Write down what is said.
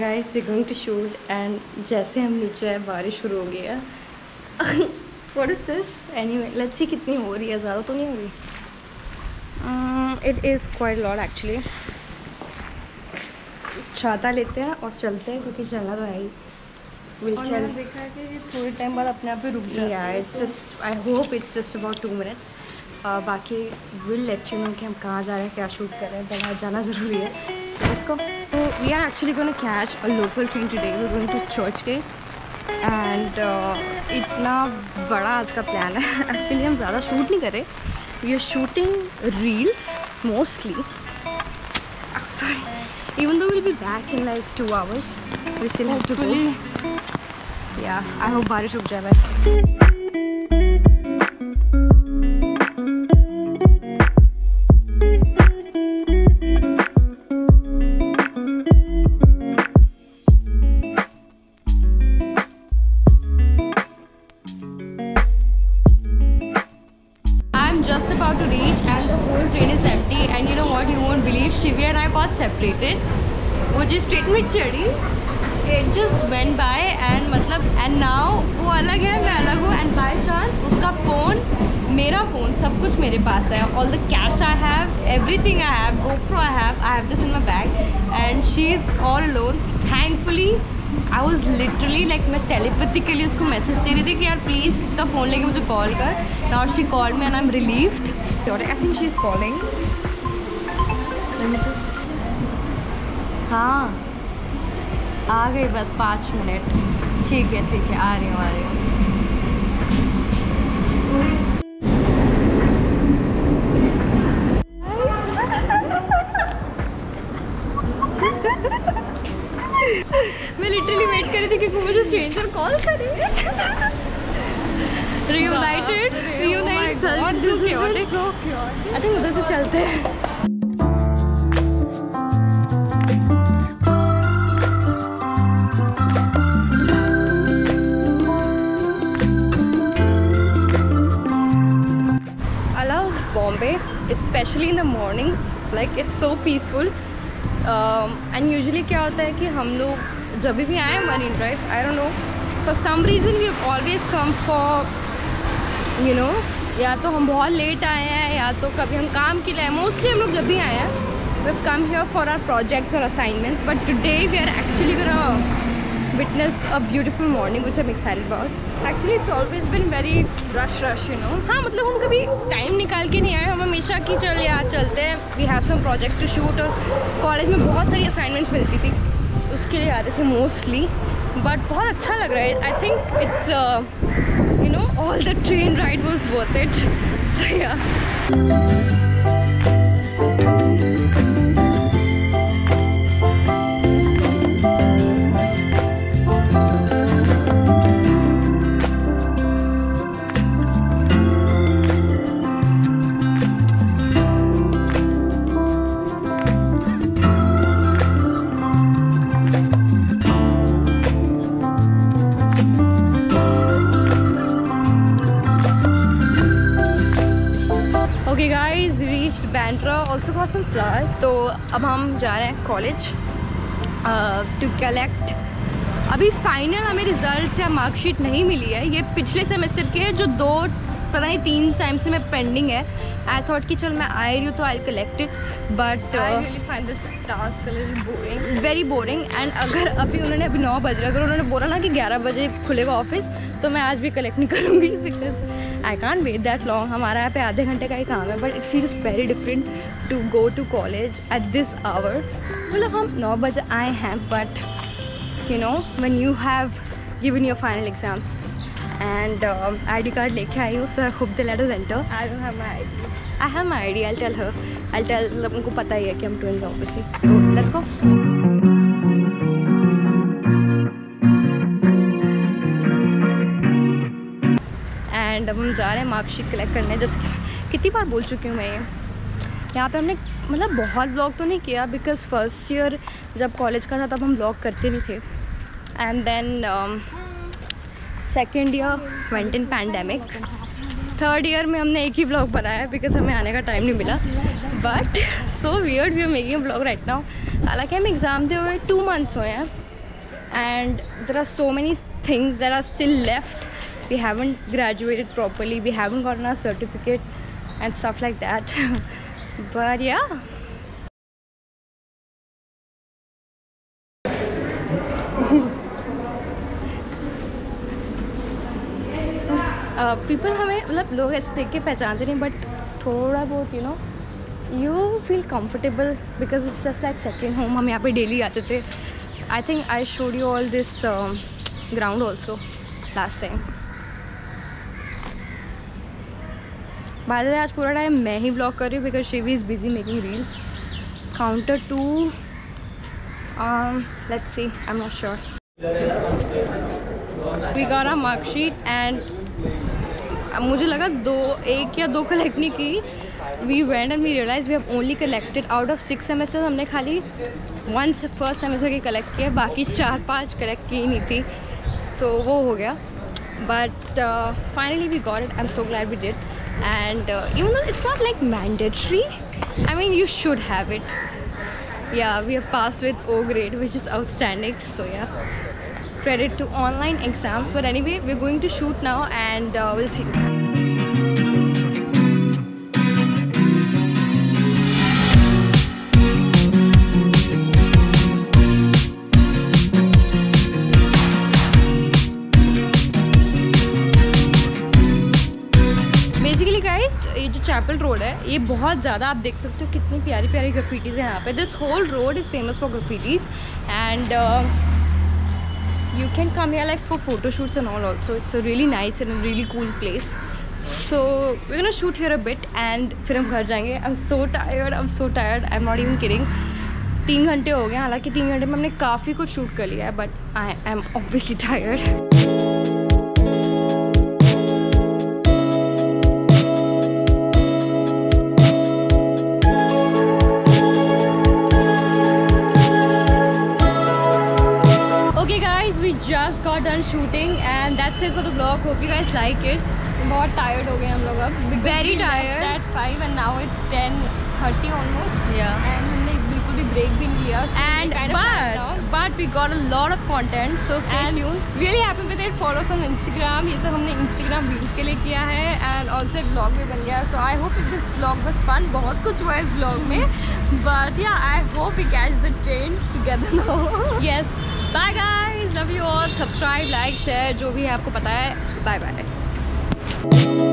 Guys we going to shoot and जैसे हम नीचे आए बारिश शुरू हो गई है। What is this? Anyway let's see कितनी हो रही है, ज़्यादा तो नहीं हो रही। It is quite lot actually. छाता लेते हैं और चलते हैं क्योंकि चलना तो है ही। मैंने देखा है कि थोड़े टाइम बाद अपने आप ही रुक जाएगा। It's just, I hope it's just about 2 minutes. बाकी विल लेट यू नो कि हम कहाँ जा रहे हैं, क्या शूट कर रहे हैं। बाहर जाना ज़रूरी है। So we are actually going to catch a local train today. We're going to Churchgate and इतना बड़ा आज का प्लान है। Actually हम ज़्यादा शूट नहीं कर रहे, we are shooting reels mostly. I'm sorry, even though we'll be back in like 2 hours, we still have to go. Yeah, I hope बारिश रुक जाए बस। To reach and the whole train is empty, and you know what, you won't believe, Shivya and I got separated. वो जिस train में चढ़ी, it just went by and मतलब and now वो अलग है, मैं अलग हूँ and by chance उसका फ़ोन, मेरा फ़ोन, सब कुछ मेरे पास है। All the cash I have, everything I have, GoPro I have this in my bag and she is all alone. Thankfully I was literally like मैं telepathically उसको message दे रही थी कि यार please किसी का फ़ोन लेके मुझे call कर। Now she called me and I'm relieved. I think she's calling. Let me just. हाँ आ गई बस 5 मिनट। ठीक है आ रही हूँ। मैं लिटरली वेट कर रही थी कि मुझे स्ट्रेंजर कॉल करे। रियूनाइटेड आई थिंक उधर से चलते हैं। I love Bombay, especially in the mornings. Like it's so peaceful. And usually क्या होता है कि हम लोग जब भी आए marine drive, I don't know, for some reason we have always come for you know, या तो हम बहुत लेट आए हैं या तो कभी हम काम के लिए। मोस्टली हम लोग जब भी आए हैं we have come here for our projects और assignments, but today we are actually gonna witness a beautiful morning which I am excited about. Actually it's always been very rush you know. हाँ मतलब हम कभी time निकाल के नहीं आए, हम हमेशा कि चल यार चलते हैं, we have some project to shoot. और कॉलेज में बहुत सारी असाइनमेंट्स मिलती थी, उसके लिए आते थे मोस्टली, बट बहुत अच्छा लग रहा है। I think it's you know all the train ride was worth it. So या also got some flowers. तो अब हम जा रहे हैं कॉलेज to collect. अभी फाइनल हमें रिजल्ट या मार्कशीट नहीं मिली है, ये पिछले सेमेस्टर के है जो 2 पता नहीं 3 टाइम से मैं पेंडिंग है। आई थॉट कि चल मैं आई रही हूँ तो I collect it, but I really find this task boring, very boring. And अगर अभी 9 बज रहे, अगर उन्होंने बोला ना कि 11 बजे खुलेगा ऑफिस, तो मैं आज भी कलेक्ट नहीं करूँगी because I can't wait that long. हमारा यहाँ पे आधे घंटे का ही काम है, but it feels very different to go to college at this hour. मतलब हम 9 बजे आए हैं, but you know when you have given your final exams. And ID card लेके आई हूँ, so I hope they let us enter. I don't have my ID. I have my ID. I'll tell her. I'll tell उनको पता ही है कि हम twins obviously. So let's go. And अब हम जा रहे हैं मार्कशीट कलेक्ट करने। जैसे कितनी बार बोल चुकी हूँ मैं, यहाँ पे हमने मतलब बहुत व्लॉग तो नहीं किया बिकॉज फर्स्ट ईयर जब कॉलेज का था तब हम व्लॉग करते नहीं थे, and then second year went in pandemic, third year में हमने एक ही ब्लॉग बनाया बिकॉज हमें आने का टाइम नहीं मिला। But so weird we are making a blog right now. हालांकि हम एग्ज़ाम दे हुए 2 मंथ्स हुए हैं, and there are so many things that are still left. We haven't graduated properly, we haven't gotten our certificate and stuff like that. But yeah, people हमें मतलब लोग ऐसे देख के पहचानते नहीं, but थोड़ा बहुत you know you feel comfortable because it's just like second home. हम यहाँ पे daily आते थे. I think I showed you all this ground also last time. By the way, आज पूरा टाइम मैं ही vlog कर रही हूँ because Shivi is busy making reels. Counter to let's see, I'm not sure. We got our mark sheet and मुझे लगा एक या दो कलेक्ट नहीं की. We went and we realize we have only collected out of 6 semester. हमने खाली first semester की कलेक्ट किया, बाकी 4-5 कलेक्ट की ही नहीं थी. सो वो हो गया. But finally we got it. I am so glad we did. And even though it's not like mandatory, I mean you should have it. Yeah we have pass with O grade which is outstanding. So yeah credit to online exams, but anyway we're going to shoot now and we'll see you. Basically guys, ये जो Chapel Road है, ये बहुत ज़्यादा आप देख सकते हो कितनी प्यारी प्यारी ग्राफिटीज़ हैं यहाँ पे. This whole road is famous for graffitis and you can come here like for photo shoots and all also. It's a really nice and a really cool place. So we're gonna shoot here a bit and फिर हम घर जाएंगे. I'm so tired. I'm not even kidding. 3 घंटे हो गए. हालांकि 3 घंटे में हमने काफ़ी कुछ शूट कर लिया है, but I am obviously tired. Just got done shooting and that's it for the vlog. Hope you guys like it. बहुत tired हो गए हम लोग अब. Very tired. At 5 and now it's 10:30 almost. Yeah. And हमने बिल्कुल भी break भी नहीं लिया. And but we got a lot of content, so stay tuned. Really happy with it. Follow us on Instagram. ये सब हमने Instagram reels के लिए किया है and also vlog भी बन गया. So I hope this vlog was fun. बहुत कुछ हुआ इस vlog में. But yeah, I hope we catch the train together now. Yes. Bye guys. Love you all. Subscribe, like, share, जो भी है आपको पता है. Bye bye.